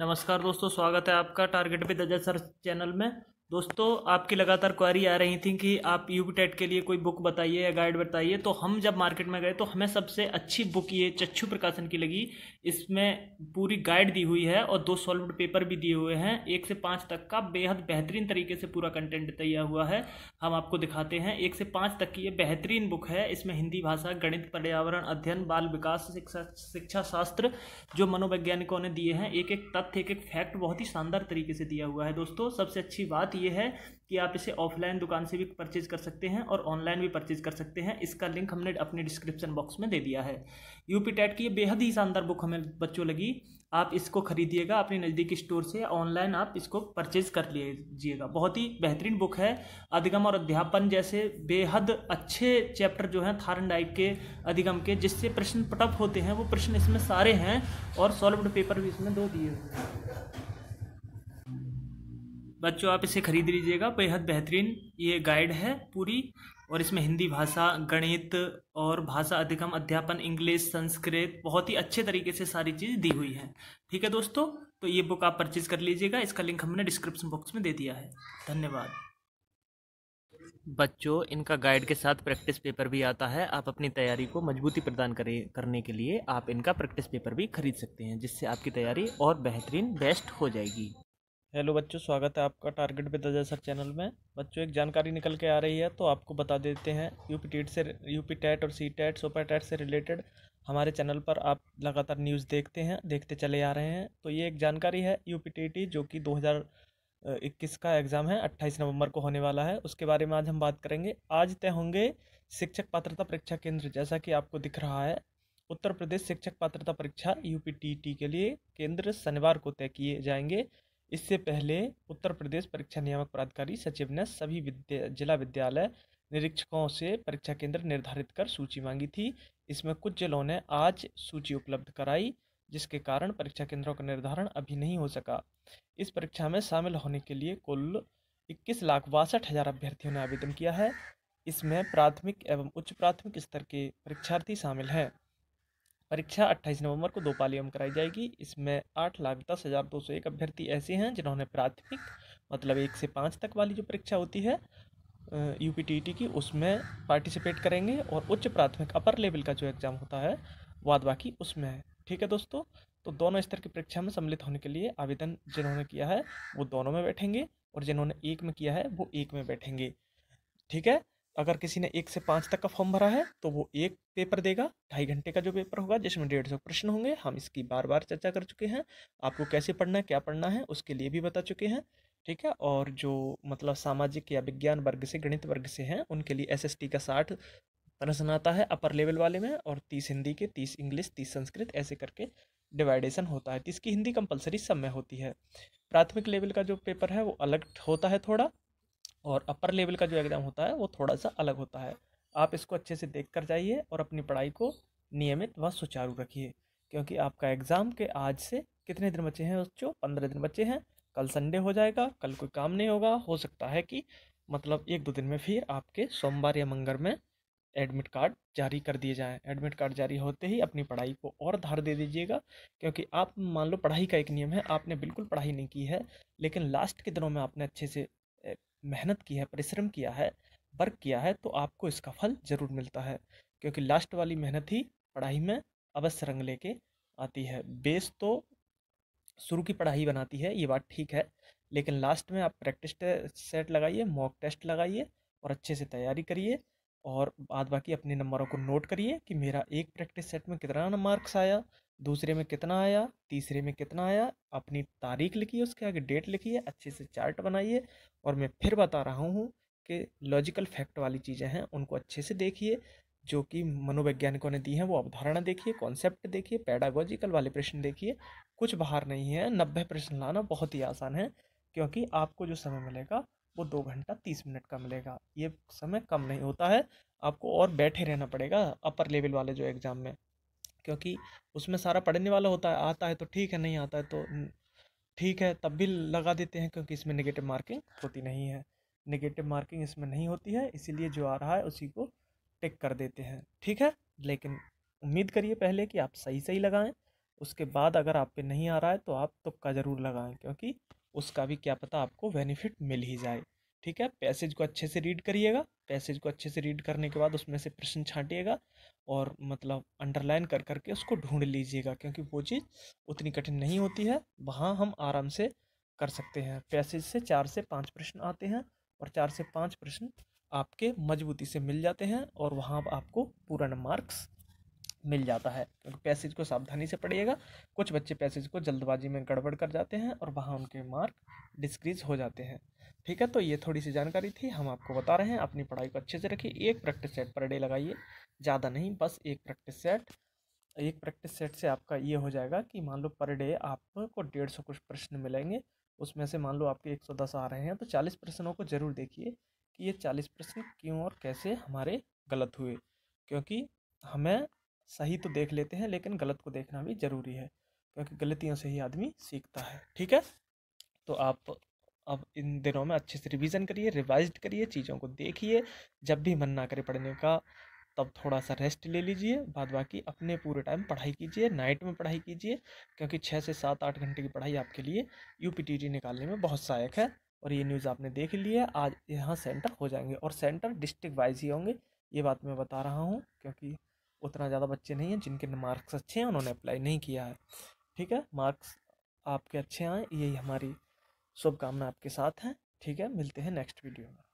नमस्कार दोस्तों, स्वागत है आपका target with Ajay sir channel में। दोस्तों, आपकी लगातार क्वारी आ रही थी कि आप यूपीटेट के लिए कोई बुक बताइए या गाइड बताइए। तो हम जब मार्केट में गए तो हमें सबसे अच्छी बुक ये चक्षु प्रकाशन की लगी। इसमें पूरी गाइड दी हुई है और 2 सॉल्व्ड पेपर भी दिए हुए हैं 1 से 5 तक का। बेहद बेहतरीन तरीके से पूरा कंटेंट तैयार हुआ है, हम आपको दिखाते हैं। 1 से 5 तक की ये बेहतरीन बुक है। इसमें हिंदी भाषा, गणित, पर्यावरण अध्ययन, बाल विकास, शिक्षा शास्त्र जो मनोवैज्ञानिकों ने दिए हैं, एक एक तथ्य, एक एक फैक्ट बहुत ही शानदार तरीके से दिया हुआ है। दोस्तों, सबसे अच्छी बात ये है कि आप इसे ऑफलाइन दुकान से भी परचेज कर सकते हैं और ऑनलाइन भी परचेज कर सकते हैं। इसका लिंक हमने अपने डिस्क्रिप्शन बॉक्स में दे दिया है। यूपीटेट की ये बेहद ही शानदार बुक हमें बच्चों लगी। आप इसको खरीदिएगा अपने नज़दीकी स्टोर से, ऑनलाइन आप इसको परचेज कर लीजिएगा। बहुत ही बेहतरीन बुक है। अधिगम और अध्यापन जैसे बेहद अच्छे चैप्टर जो हैं थॉर्नडाइक के अधिगम के, जिससे प्रश्न पटअप होते हैं, वो प्रश्न इसमें सारे हैं और सॉल्व्ड पेपर भी इसमें 2 दिए हुए हैं। बच्चों, आप इसे खरीद लीजिएगा। बेहद बेहतरीन ये गाइड है पूरी, और इसमें हिंदी भाषा, गणित और भाषा अधिगम, अध्यापन, इंग्लिश, संस्कृत, बहुत ही अच्छे तरीके से सारी चीज़ दी हुई है। ठीक है दोस्तों, तो ये बुक आप परचेज़ कर लीजिएगा। इसका लिंक हमने डिस्क्रिप्शन बॉक्स में दे दिया है। धन्यवाद। बच्चों, इनका गाइड के साथ प्रैक्टिस पेपर भी आता है। आप अपनी तैयारी को मजबूती प्रदान करने के लिए आप इनका प्रैक्टिस पेपर भी खरीद सकते हैं, जिससे आपकी तैयारी और बेहतरीन बेस्ट हो जाएगी। हेलो बच्चों, स्वागत है आपका target with Ajay sir channel में। बच्चों, एक जानकारी निकल के आ रही है तो आपको बता देते हैं। यूपीटेट और सीटेट, सुपरटेट से रिलेटेड हमारे चैनल पर आप लगातार न्यूज़ देखते चले आ रहे हैं। तो ये एक जानकारी है यूपीटेट जो कि 2021 का एग्ज़ाम है, 28 नवंबर को होने वाला है, उसके बारे में आज हम बात करेंगे। आज तय होंगे शिक्षक पात्रता परीक्षा केंद्र। जैसा कि आपको दिख रहा है, उत्तर प्रदेश शिक्षक पात्रता परीक्षा यूपीटेट के लिए केंद्र शनिवार को तय किए जाएंगे। इससे पहले उत्तर प्रदेश परीक्षा नियामक प्राधिकारी सचिव ने सभी जिला विद्यालय निरीक्षकों से परीक्षा केंद्र निर्धारित कर सूची मांगी थी। इसमें कुछ जिलों ने आज सूची उपलब्ध कराई, जिसके कारण परीक्षा केंद्रों का निर्धारण अभी नहीं हो सका। इस परीक्षा में शामिल होने के लिए कुल 21,62,000 अभ्यर्थियों ने आवेदन किया है। इसमें प्राथमिक एवं उच्च प्राथमिक स्तर के परीक्षार्थी शामिल हैं। परीक्षा 28 नवंबर को 2 पालियों में कराई जाएगी। इसमें 8,10,201 अभ्यर्थी ऐसे हैं जिन्होंने प्राथमिक, मतलब 1 से 5 तक वाली जो परीक्षा होती है यूपीटीटी की, उसमें पार्टिसिपेट करेंगे, और उच्च प्राथमिक अपर लेवल का जो एग्ज़ाम होता है बाद बाकी उसमें है। ठीक है दोस्तों, तो दोनों स्तर की परीक्षा में सम्मिलित होने के लिए आवेदन जिन्होंने किया है वो दोनों में बैठेंगे, और जिन्होंने एक में किया है वो एक में बैठेंगे। ठीक है, अगर किसी ने 1 से 5 तक का फॉर्म भरा है तो वो एक पेपर देगा, 2.5 घंटे का जो पेपर होगा, जिसमें 150 प्रश्न होंगे। हम इसकी बार बार चर्चा कर चुके हैं, आपको कैसे पढ़ना है, क्या पढ़ना है, उसके लिए भी बता चुके हैं। ठीक है, और जो मतलब सामाजिक या विज्ञान वर्ग से, गणित वर्ग से हैं, उनके लिए SST का 60 प्रश्न आता है अपर लेवल वाले में, और 30 हिंदी के, 30 इंग्लिश, 30 संस्कृत, ऐसे करके डिवाइडेशन होता है। इसकी हिंदी कंपलसरी सब में होती है। प्राथमिक लेवल का जो पेपर है वो अलग होता है थोड़ा, और अपर लेवल का जो एग्ज़ाम होता है वो थोड़ा सा अलग होता है। आप इसको अच्छे से देख कर जाइए और अपनी पढ़ाई को नियमित व सुचारू रखिए, क्योंकि आपका एग्ज़ाम के आज से कितने दिन बचे हैं बच्चों? 15 दिन बचे हैं। कल संडे हो जाएगा, कल कोई काम नहीं होगा। हो सकता है कि मतलब 1-2 दिन में फिर आपके सोमवार या मंगल में एडमिट कार्ड जारी कर दिए जाएँ। एडमिट कार्ड जारी होते ही अपनी पढ़ाई को और धार दे दीजिएगा, क्योंकि आप मान लो पढ़ाई का एक नियम है, आपने बिल्कुल पढ़ाई नहीं की है, लेकिन लास्ट के दिनों में आपने अच्छे से मेहनत की है, परिश्रम किया है, वर्क किया है, तो आपको इसका फल ज़रूर मिलता है, क्योंकि लास्ट वाली मेहनत ही पढ़ाई में अवश्य रंग लेके आती है। बेस तो शुरू की पढ़ाई बनाती है, ये बात ठीक है, लेकिन लास्ट में आप प्रैक्टिस सेट लगाइए, मॉक टेस्ट लगाइए, और अच्छे से तैयारी करिए, और बाद बाकी अपने नंबरों को नोट करिए कि मेरा एक प्रैक्टिस सेट में कितना मार्क्स आया, दूसरे में कितना आया, तीसरे में कितना आया। अपनी तारीख लिखिए, उसके आगे डेट लिखिए, अच्छे से चार्ट बनाइए। और मैं फिर बता रहा हूँ कि लॉजिकल फैक्ट वाली चीज़ें हैं, उनको अच्छे से देखिए, जो कि मनोवैज्ञानिकों ने दी हैं वो अवधारणा देखिए, कॉन्सेप्ट देखिए, पेडागोजिकल वाले प्रश्न देखिए। कुछ बाहर नहीं है, 90 प्रश्न लाना बहुत ही आसान है, क्योंकि आपको जो समय मिलेगा वो 2 घंटा 30 मिनट का मिलेगा। ये समय कम नहीं होता है, आपको और बैठे रहना पड़ेगा अपर लेवल वाले जो एग्ज़ाम में, क्योंकि उसमें सारा पढ़ने वाला होता है। आता है तो ठीक है, नहीं आता है तो ठीक है, तब भी लगा देते हैं, क्योंकि इसमें नेगेटिव मार्किंग होती नहीं है। नेगेटिव मार्किंग इसमें नहीं होती है, इसीलिए जो आ रहा है उसी को टिक कर देते हैं। ठीक है, लेकिन उम्मीद करिए पहले कि आप सही सही लगाएं, उसके बाद अगर आप पे नहीं आ रहा है तो आप तुक्का ज़रूर लगाएं, क्योंकि उसका भी क्या पता आपको बेनिफिट मिल ही जाए। ठीक है, पैसेज को अच्छे से रीड करिएगा। पैसेज को अच्छे से रीड करने के बाद उसमें से प्रश्न छांटिएगा और मतलब अंडरलाइन कर करके उसको ढूंढ लीजिएगा, क्योंकि वो चीज़ उतनी कठिन नहीं होती है, वहाँ हम आराम से कर सकते हैं। पैसेज से 4 से 5 प्रश्न आते हैं और 4 से 5 प्रश्न आपके मजबूती से मिल जाते हैं और वहाँ आपको पूर्ण मार्क्स मिल जाता है, क्योंकि पैसेज को सावधानी से पढ़िएगा। कुछ बच्चे पैसेज को जल्दबाजी में गड़बड़ कर जाते हैं और वहाँ उनके मार्क डिक्रीज हो जाते हैं। ठीक है, तो ये थोड़ी सी जानकारी थी, हम आपको बता रहे हैं। अपनी पढ़ाई को अच्छे से रखिए, 1 प्रैक्टिस सेट पर डे लगाइए, ज़्यादा नहीं, बस 1 प्रैक्टिस सेट। 1 प्रैक्टिस सेट से आपका ये हो जाएगा कि मान लो पर डे आपको 150 कुछ प्रश्न मिलेंगे, उसमें से मान लो आपके 110 आ रहे हैं, तो 40 प्रश्नों को ज़रूर देखिए कि ये 40 प्रश्न क्यों और कैसे हमारे गलत हुए, क्योंकि हमें सही तो देख लेते हैं लेकिन गलत को देखना भी ज़रूरी है, क्योंकि गलतियों से ही आदमी सीखता है। ठीक है, तो आप अब इन दिनों में अच्छे से रिवीजन करिए, रिवाइज्ड करिए, चीज़ों को देखिए। जब भी मन ना करे पढ़ने का तब थोड़ा सा रेस्ट ले लीजिए, बाद बाकी अपने पूरे टाइम पढ़ाई कीजिए, नाइट में पढ़ाई कीजिए, क्योंकि 6 से 7-8 घंटे की पढ़ाई आपके लिए यूपीटीटी निकालने में बहुत सहायक है। और ये न्यूज़ आपने देख ली है, आज यहाँ सेंटर हो जाएंगे और सेंटर डिस्ट्रिक्ट वाइज ही होंगे, ये बात मैं बता रहा हूँ, क्योंकि उतना ज़्यादा बच्चे नहीं हैं जिनके मार्क्स अच्छे हैं, उन्होंने अप्लाई नहीं किया है। ठीक है, मार्क्स आपके अच्छे आएँ, यही हमारी शुभकामना आपके साथ हैं। ठीक है, मिलते हैं नेक्स्ट वीडियो में।